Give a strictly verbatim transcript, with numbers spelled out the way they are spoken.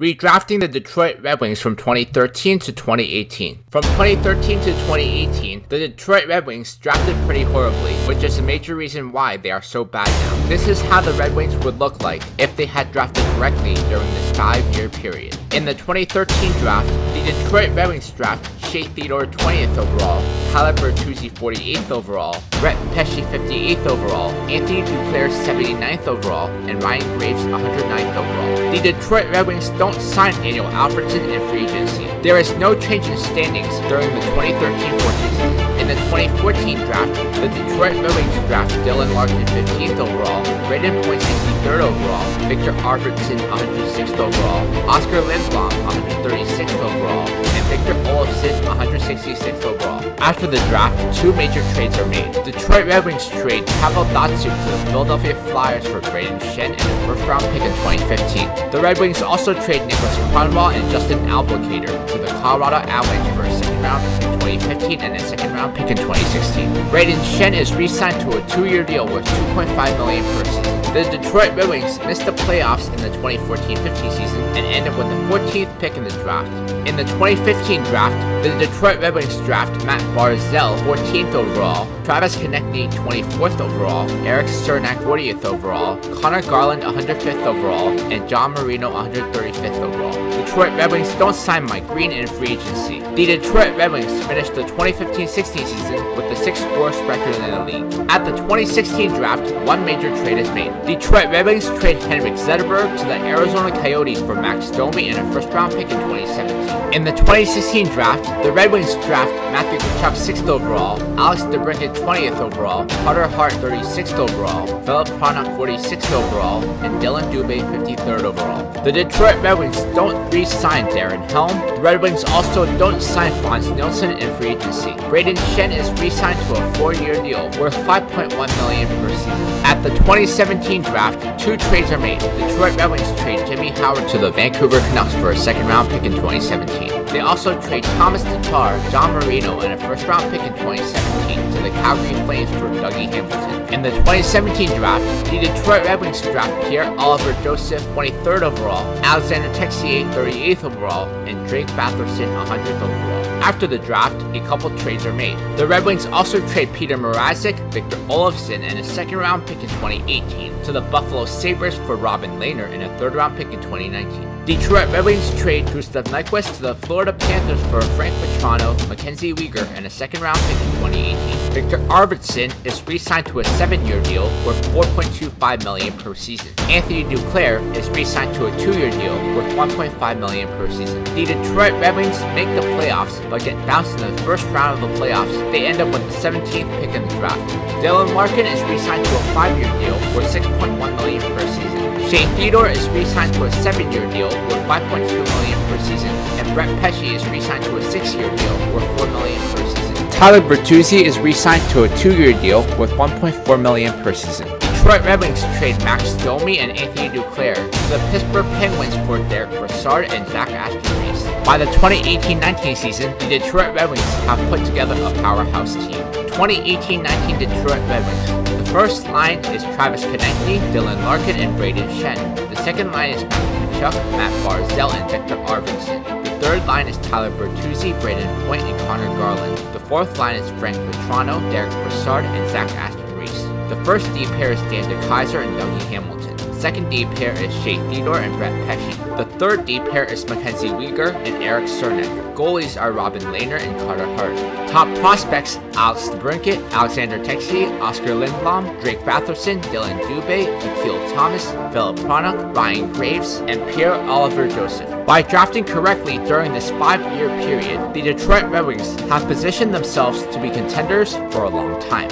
redrafting the Detroit Red Wings from twenty thirteen to twenty eighteen. From twenty thirteen to twenty eighteen, the Detroit Red Wings drafted pretty horribly, which is a major reason why they are so bad now. This is how the Red Wings would look like if they had drafted correctly during this five year period. In the twenty thirteen draft, the Detroit Red Wings drafted Shea Theodore twentieth overall, Tyler Bertuzzi forty-eighth overall, Brett Pesce fifty-eighth overall, Anthony Duclair seventy-ninth overall, and Ryan Graves one hundred ninth overall. The Detroit Red Wings don't sign Daniel Albertson in free agency. There is no change in standings during the twenty thirteen fourteen season. In the twenty fourteen draft, the Detroit Red Wings draft Dylan Larkin fifteenth overall, Brayden Point sixty-third overall, Victor Arvidsson one hundred sixth overall, Oscar Lindblom one hundred thirty-sixth overall, and Victor Alfredson one hundred sixty-sixth overall. After the draft, two major trades are made. Detroit Red Wings trade Pavel Datsyuk to the Philadelphia Flyers for Brayden Schenn and a first round pick in twenty fifteen. The Red Wings also trade Nicholas Cronwall and Justin Albuquerque to the Colorado Avalanche for a second round pick in twenty fifteen and a second round pick in twenty sixteen. Brayden Schenn is re-signed to a two year deal worth two point five million dollars per season. The Detroit Red Wings missed the playoffs in the twenty fourteen fifteen season and ended with the fourteenth pick in the draft. In the twenty fifteen draft, the Detroit Red Wings draft Matt Barzal fourteenth overall, Travis Konecny twenty-fourth overall, Eric Cernak fortieth overall, Connor Garland one hundred fifth overall, and John Marino one hundred thirty-fifth overall. Detroit Red Wings don't sign Mike Green in free agency. The Detroit Red Wings finished the twenty fifteen sixteen season with the sixth worst record in the league. At the twenty sixteen draft, one major trade is made. Detroit Red Wings trade Henrik Zetterberg to the Arizona Coyotes for Max Domi and a first round pick in twenty seventeen. In the twenty sixteen draft, the Red Wings draft Matthew Tkachuk sixth overall, Alex DeBrincat twentieth overall, Carter Hart thirty-sixth overall, Filip Hronek forty-sixth overall, and Dylan Dubé fifty-third overall. The Detroit Red Wings don't re-sign Darren Helm. The Red Wings also don't sign Frans Nielsen in free agency. Brayden Schenn is re-signed to a four year deal worth five point one million dollars per season. At the twenty seventeen draft, two trades are made. Detroit Red Wings trade Jimmy Howard to the Vancouver Canucks for a second round pick in twenty seventeen. They also trade Thomas Tatar, John Marino, and a first round pick in twenty seventeen to the Calgary Flames for Dougie Hamilton. In the twenty seventeen draft, the Detroit Red Wings draft Pierre-Olivier Joseph twenty-third overall, Alexander Texier thirty-eighth overall, and Drake Batherson one hundredth overall. After the draft, a couple trades are made. The Red Wings also trade Peter Mrazek, Victor Olofsson, and a second round pick in twenty eighteen to the Buffalo Sabres for Robin Lehner and a third round pick in twenty nineteen. Detroit Red Wings trade Gustav Nyquist to the Florida Panthers for Frank Petrano, Mackenzie Weegar, and a second round pick in twenty eighteen. Victor Arvidsson is re-signed to a seven year deal worth four point two five million dollars per season. Anthony Duclair is re-signed to a two year deal worth one point five million dollars per season. The Detroit Red Wings make the playoffs but get bounced in the first round of the playoffs. They end up with the seventeenth pick in the draft. Dylan Larkin is re-signed to a five year deal worth six point one million dollars per season. Shea Theodore is re-signed to a seven year deal worth five point two million dollars per season, and Brett Pesce is re-signed to a six year deal worth four million dollars per season. Tyler Bertuzzi is re-signed to a two year deal worth one point four million dollars per season. Detroit Red Wings trade Max Domi and Anthony Duclair to the Pittsburgh Penguins for Derek Brassard and Zach Aston-Reese. By the twenty eighteen nineteen season, the Detroit Red Wings have put together a powerhouse team. twenty eighteen nineteen Detroit Red Wings. The first line is Travis Konecny, Dylan Larkin, and Brayden Schenn. The second line is Matthew Tkachuk, Matt Barzal, and Victor Arvidsson. The third line is Tyler Bertuzzi, Brayden Point, and Connor Garland. The fourth line is Frank Petrano, Derek Brassard, and Zach Aston-Reese. The first D pair is Dan DeKeyser and Dougie Hamilton. The second D pair is Shea Theodore and Brett Pesce. The third D pair is Mackenzie Weegar and Eric Cernak. Goalies are Robin Lehner and Carter Hart. Top prospects: Alex DeBrincat, Alexander Texier, Oscar Lindblom, Drake Batherson, Dylan Dubé, Akil Thomas, Filip Hronek, Ryan Graves, and Pierre-Olivier Joseph. By drafting correctly during this five year period, the Detroit Red Wings have positioned themselves to be contenders for a long time.